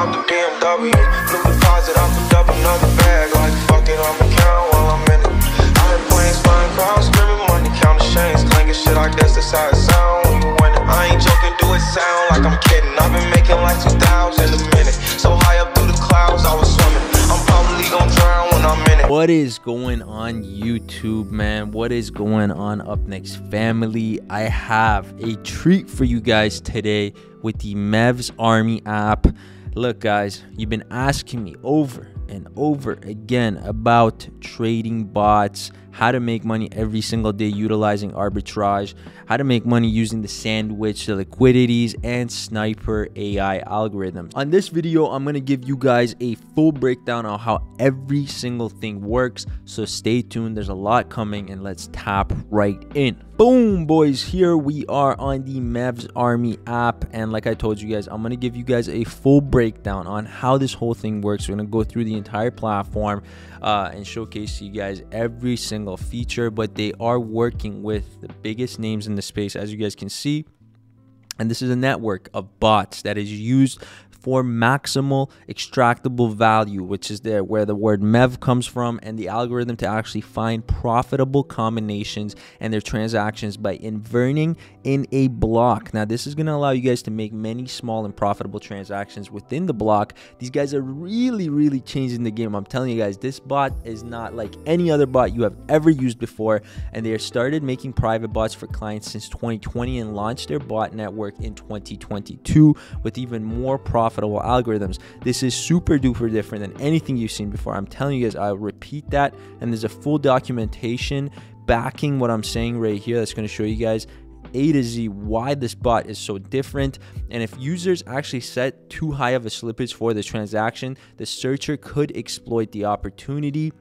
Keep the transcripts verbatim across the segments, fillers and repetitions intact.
cop the B M W. New deposit, I put up another bag. Like fuck it, I'ma count while I'm in it. I been playing, spying crowds, screaming money, counting chains, clanging shit like that's the side sound. When you win it, I ain't joking, do it sound like I'm kidding. I've been making like two thousand a minute. So high up through the clouds, I was swimming. I'm probably gonna drown when I'm in it. What is going on, YouTube, man? What is going on, Up Next family? I have a treat for you guys today with the Mevs Army app. Look guys, you've been asking me over and over again about trading bots, how to make money every single day utilizing arbitrage, how to make money using the sandwich, the liquidities, and sniper A I algorithms. On this video, I'm gonna give you guys a full breakdown on how every single thing works, so stay tuned, there's a lot coming, and let's tap right in. Boom, boys, here we are on the Mevs Army app, and like I told you guys, I'm gonna give you guys a full breakdown on how this whole thing works. We're gonna go through the entire platform uh, and showcase to you guys every single feature, but they are working with the biggest names in the space, as you guys can see, and this is a network of bots that is used for maximal extractable value, which is there where the word MEV comes from, and the algorithm to actually find profitable combinations and their transactions by inverting in a block. Now this is going to allow you guys to make many small and profitable transactions within the block. These guys are really really changing the game. I'm telling you guys, this bot is not like any other bot you have ever used before, and they have started making private bots for clients since twenty twenty and launched their bot network in twenty twenty-two with even more profit profitable algorithms. This is super duper different than anything you've seen before. I'm telling you guys, I'll repeat that, and there's a full documentation backing what I'm saying right here that's going to show you guys A to Z why this bot is so different. And if users actually set too high of a slippage for the transaction, the searcher could exploit the opportunity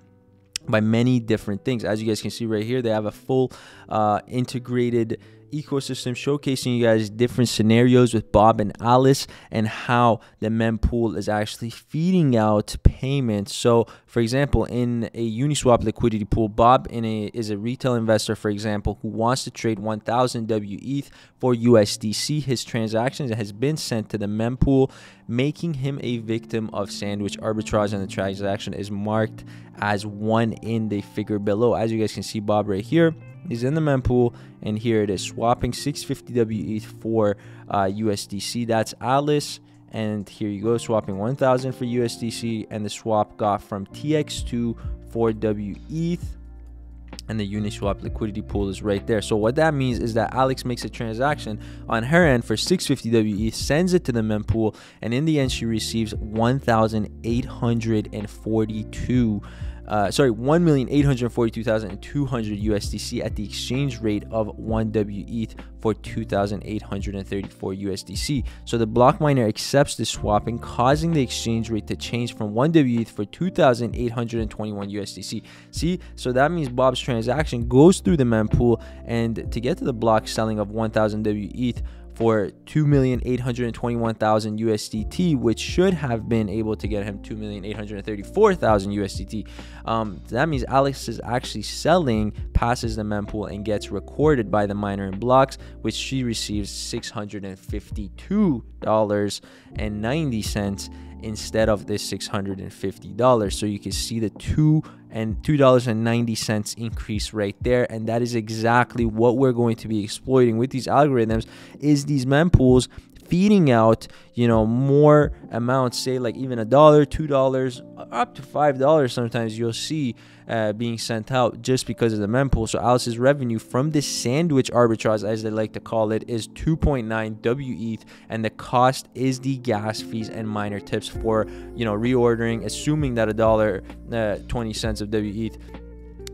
by many different things. As you guys can see right here, they have a full uh, integrated ecosystem showcasing you guys different scenarios with Bob and Alice and how the mempool is actually feeding out payments. So for example, in a Uniswap liquidity pool, Bob in a is a retail investor, for example, who wants to trade one thousand W E T H for U S D C. His transactions has been sent to the mempool, making him a victim of sandwich arbitrage, and the transaction is marked as one in the figure below. As you guys can see, Bob right here is in the mempool, and here it is, swapping six fifty W E T H for uh, U S D C. That's Alice, and here you go, swapping one thousand for U S D C, and the swap got from T X two for W E T H, and the Uniswap liquidity pool is right there. So what that means is that Alex makes a transaction on her end for six fifty W E T H, sends it to the mempool, and in the end she receives one thousand eight hundred forty-two Uh, sorry, one million eight hundred forty-two thousand two hundred U S D C at the exchange rate of one W E T H for two thousand eight hundred thirty-four U S D C. So the block miner accepts the swapping, causing the exchange rate to change from one W E T H for two thousand eight hundred twenty-one U S D C. See, so that means Bob's transaction goes through the mempool, and to get to the block selling of one thousand W E T H for two million eight hundred twenty-one thousand U S D T, which should have been able to get him two million eight hundred thirty-four thousand U S D T. Um, that means Alex is actually selling, passes the mempool, and gets recorded by the miner in blocks, which she receives six hundred fifty-two dollars and ninety cents instead of this six hundred fifty dollars. So you can see the two and two dollars and ninety cents increase right there, and that is exactly what we're going to be exploiting with these algorithms, is these mempools feeding out, you know, more amounts, say like even a dollar, two dollars, up to five dollars sometimes you'll see uh, being sent out just because of the mempool. So Alice's revenue from this sandwich arbitrage, as they like to call it, is two point nine W E T H, and the cost is the gas fees and miner tips for, you know, reordering, assuming that a dollar uh, twenty cents of W E T H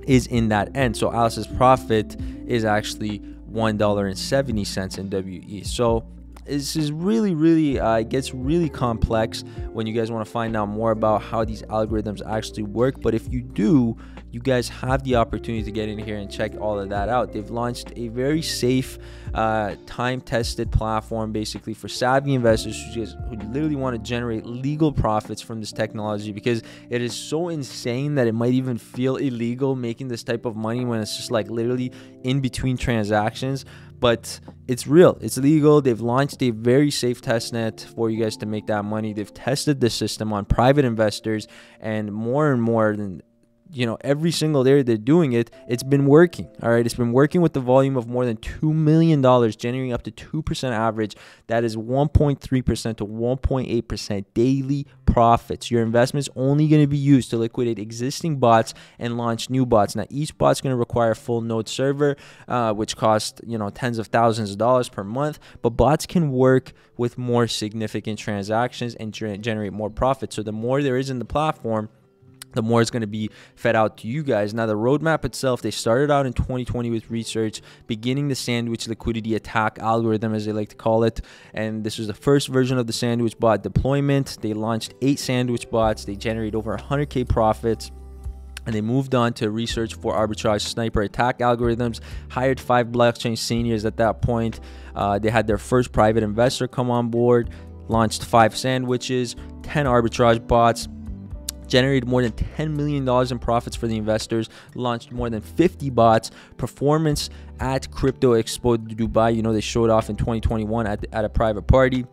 is in that end. So Alice's profit is actually one dollar and seventy cents in W E T H. So this is really really uh it gets really complex when you guys want to find out more about how these algorithms actually work. But if you do, you guys have the opportunity to get in here and check all of that out. They've launched a very safe, uh, time-tested platform basically for savvy investors who just who literally want to generate legal profits from this technology, because it is so insane that it might even feel illegal making this type of money when it's just like literally in between transactions. But it's real, it's legal. They've launched a very safe testnet for you guys to make that money. They've tested the system on private investors, and more and more than, you know, every single day they're doing it, it's been working. All right, it's been working with the volume of more than two million dollars, generating up to two percent average. That is one point three percent to one point eight percent daily profits. Your investment's only going to be used to liquidate existing bots and launch new bots. Now, each bot's going to require a full node server, uh, which costs, you know, tens of thousands of dollars per month, but bots can work with more significant transactions and generate more profits. So the more there is in the platform, the more it's going to be fed out to you guys. Now, the roadmap itself, they started out in twenty twenty with research, beginning the sandwich liquidity attack algorithm, as they like to call it. And this was the first version of the sandwich bot deployment. They launched eight sandwich bots. They generated over one hundred K profits. And they moved on to research for arbitrage sniper attack algorithms, hired five blockchain seniors at that point. Uh, they had their first private investor come on board, launched five sandwiches, ten arbitrage bots, generated more than ten million dollars in profits for the investors, launched more than fifty bots. Performance at Crypto Expo Dubai, you know, they showed off in twenty twenty-one at, at a private party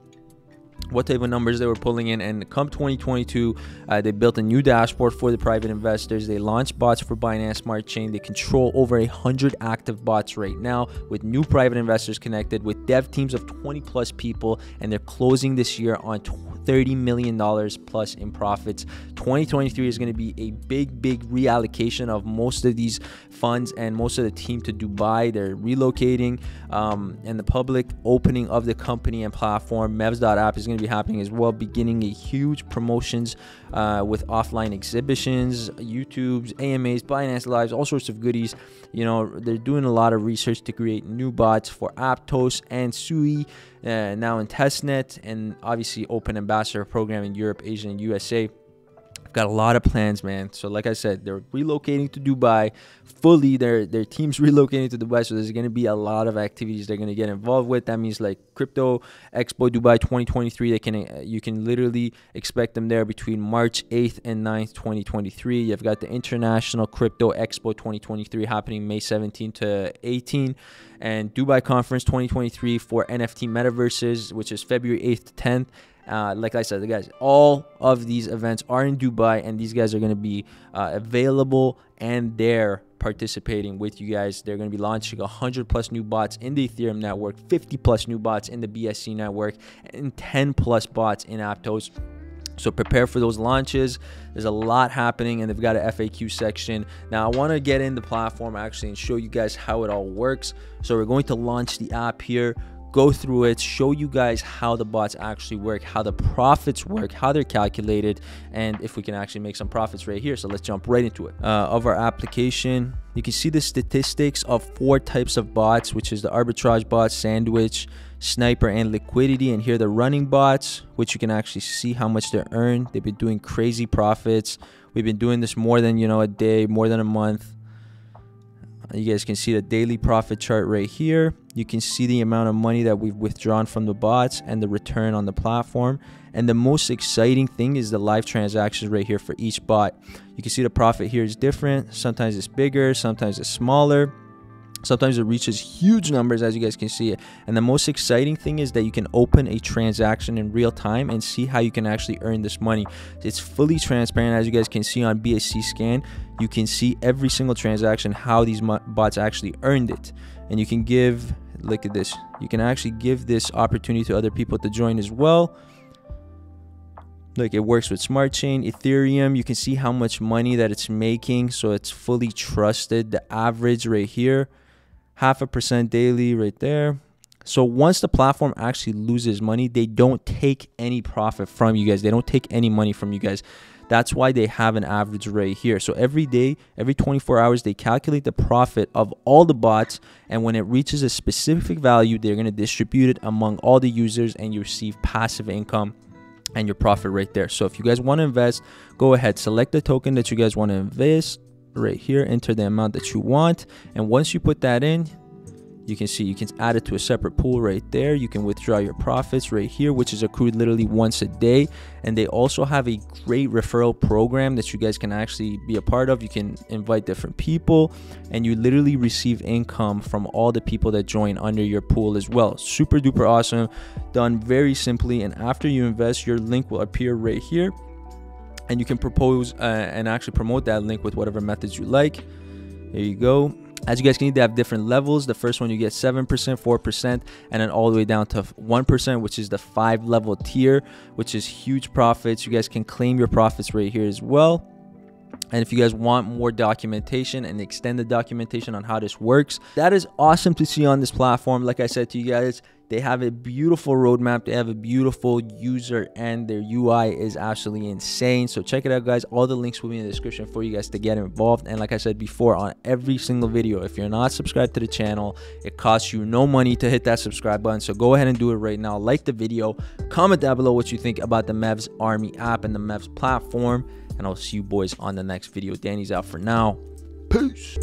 what type of numbers they were pulling in. And come twenty twenty-two, uh, they built a new dashboard for the private investors. They launched bots for Binance Smart Chain. They control over one hundred active bots right now, with new private investors connected, with dev teams of twenty plus people, and they're closing this year on thirty million dollars plus in profits. twenty twenty-three is going to be a big, big reallocation of most of these funds and most of the team to Dubai. They're relocating, um, and the public opening of the company and platform, Mevs dot app, is going to be happening as well, beginning a huge promotions uh with offline exhibitions, YouTubes, A M As, Binance Lives, all sorts of goodies. You know, they're doing a lot of research to create new bots for Aptos and Sui, uh, now in testnet, and obviously open ambassador program in Europe, Asia, and U S A. Got a lot of plans, man. So like I said, they're relocating to Dubai fully. Their their team's relocating to Dubai, so there's going to be a lot of activities they're going to get involved with. That means like Crypto Expo Dubai twenty twenty-three, they can you can literally expect them there between March eighth and ninth, twenty twenty-three. You've got the International Crypto Expo twenty twenty-three happening May seventeenth to eighteenth, and Dubai Conference twenty twenty-three for N F T Metaverses, which is February eighth to tenth. Uh, like I said, the guys, all of these events are in Dubai, and these guys are going to be uh, available and there participating with you guys. They're going to be launching one hundred plus new bots in the Ethereum network, fifty plus new bots in the B S C network, and ten plus bots in Aptos. So prepare for those launches. There's a lot happening, and they've got an F A Q section. Now, I want to get in the platform actually and show you guys how it all works. So we're going to launch the app here, go through it, show you guys how the bots actually work, how the profits work, how they're calculated, and if we can actually make some profits right here. So let's jump right into it. Uh, of our application, you can see the statistics of four types of bots, which is the arbitrage bots, sandwich, sniper, and liquidity. And here are the running bots, which you can actually see how much they're earned. They've been doing crazy profits. We've been doing this more than, you know, a day, more than a month. You guys can see the daily profit chart right here. You can see the amount of money that we've withdrawn from the bots and the return on the platform. And the most exciting thing is the live transactions right here for each bot. You can see the profit here is different. Sometimes it's bigger, sometimes it's smaller. Sometimes it reaches huge numbers, as you guys can see. And the most exciting thing is that you can open a transaction in real time and see how you can actually earn this money. It's fully transparent, as you guys can see on B S C Scan. You can see every single transaction, how these bots actually earned it. And you can give, look at this, you can actually give this opportunity to other people to join as well. Like, it works with Smart Chain, Ethereum. You can see how much money that it's making, so it's fully trusted. The average right here, half a percent daily right there. So once the platform actually loses money, they don't take any profit from you guys. They don't take any money from you guys. That's why they have an average right here. So every day, every twenty-four hours, they calculate the profit of all the bots. And when it reaches a specific value, they're going to distribute it among all the users, and you receive passive income and your profit right there. So if you guys want to invest, go ahead, select the token that you guys want to invest right here, enter the amount that you want. And once you put that in, you can see you can add it to a separate pool right there. You can withdraw your profits right here, which is accrued literally once a day. And they also have a great referral program that you guys can actually be a part of. You can invite different people and you literally receive income from all the people that join under your pool as well. Super duper awesome, done very simply. And after you invest, your link will appear right here and you can propose uh, and actually promote that link with whatever methods you like. There you go. As you guys can see, they have different levels. The first one, you get seven percent, four percent, and then all the way down to one percent, which is the five level tier, which is huge profits. You guys can claim your profits right here as well. And if you guys want more documentation and extended documentation on how this works, that is awesome to see on this platform. Like I said to you guys, they have a beautiful roadmap. They have a beautiful user and their U I is absolutely insane. So check it out, guys. All the links will be in the description for you guys to get involved. And like I said before, on every single video, if you're not subscribed to the channel, it costs you no money to hit that subscribe button. So go ahead and do it right now. Like the video, comment down below what you think about the Mevs Army app and the Mevs platform. And I'll see you boys on the next video. Danny's out for now. Peace.